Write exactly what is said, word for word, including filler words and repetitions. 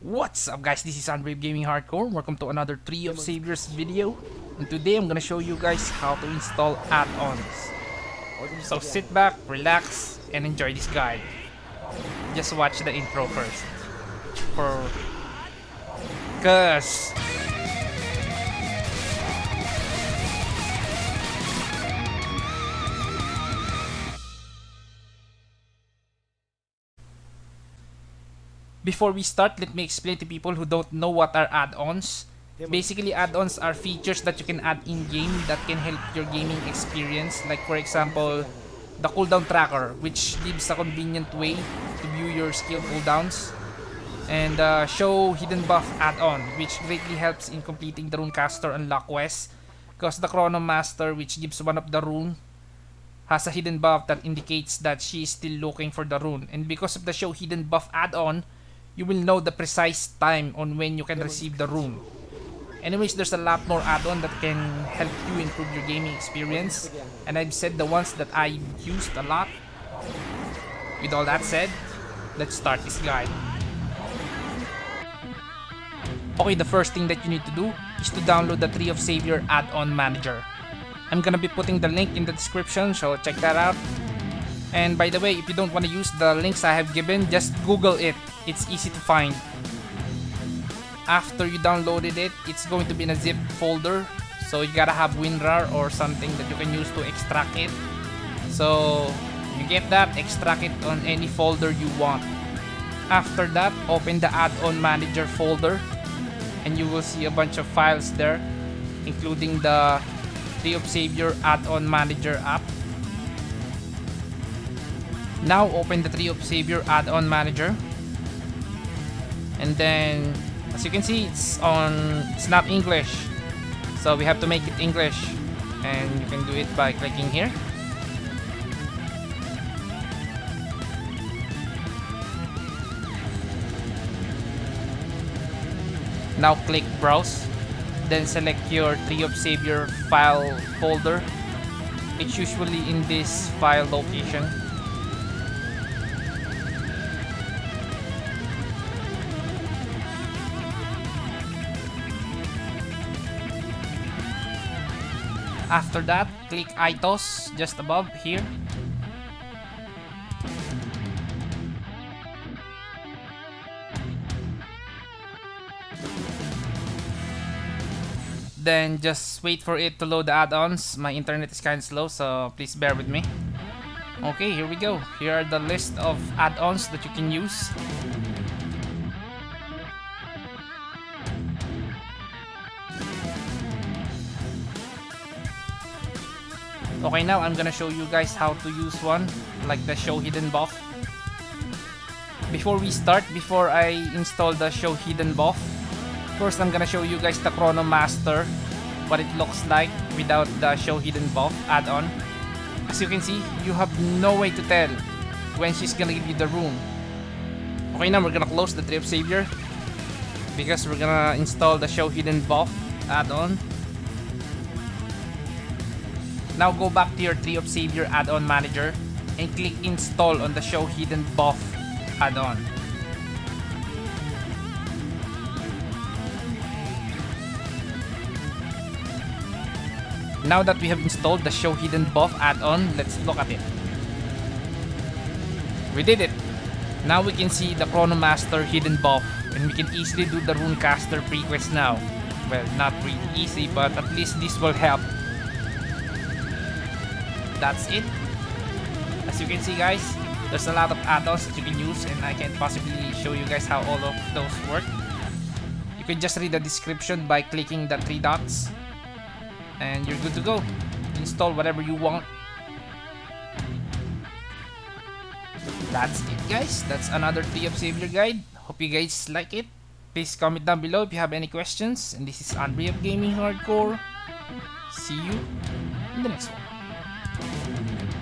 What's up, guys? This is Unbrave Gaming Hardcore. Welcome to another Tree of Saviors video, and today I'm gonna show you guys how to install add-ons. So sit back, relax, and enjoy this guide. Just watch the intro first. For... Cuz... Before we start, let me explain to people who don't know what are add-ons. Basically, add-ons are features that you can add in-game that can help your gaming experience. Like for example, the cooldown tracker, which gives a convenient way to view your skill cooldowns. And uh, show hidden buff add-on, which greatly helps in completing the Runecaster unlock quest. Because the Chronomaster, which gives one of the rune, has a hidden buff that indicates that she is still looking for the rune. And because of the show hidden buff add-on, you will know the precise time on when you can receive the rune. Anyways, there's a lot more add-on that can help you improve your gaming experience, and I've said the ones that I used a lot. With all that said, let's start this guide. Okay, the first thing that you need to do is to download the Tree of Savior add-on manager. I'm gonna be putting the link in the description, so check that out. And by the way, if you don't want to use the links I have given, just Google it. It's easy to find. After you downloaded it, it's going to be in a zip folder, so you gotta have WinRAR or something that you can use to extract it. So you get that, extract it on any folder you want. After that, open the add-on manager folder, and you will see a bunch of files there, including the Tree of Savior add-on manager app. Now open the Tree of Savior add-on manager, and then as you can see, it's on it's not English, so we have to make it English, and you can do it by clicking here. Now click browse, then select your Tree of Savior file folder. It's usually in this file location. After that, click I T O S just above here. Then just wait for it to load the add-ons. My internet is kinda slow, so please bear with me. Okay, here we go. Here are the list of add-ons that you can use. Okay, now I'm gonna show you guys how to use one, like the show hidden buff. Before we start, before I install the show hidden buff, first I'm gonna show you guys the Chronomaster, what it looks like without the show hidden buff add-on. As you can see, you have no way to tell when she's gonna give you the rune. Okay, now we're gonna close the Tree of Savior because we're gonna install the show hidden buff add-on. Now go back to your Tree of Savior add-on manager and click install on the show hidden buff add-on. Now that we have installed the show hidden buff add-on, let's look at it. We did it! Now we can see the Chronomaster hidden buff, and we can easily do the Runecaster pre-quest now. Well, not really easy, but at least this will help. That's it. As you can see, guys, there's a lot of add-ons that you can use, and I can't possibly show you guys how all of those work. You can just read the description by clicking the three dots, and you're good to go. Install whatever you want. That's it, guys. That's another Tree of Savior guide. Hope you guys like it. Please comment down below if you have any questions. And this is Unbrave Gaming Hardcore. See you in the next one.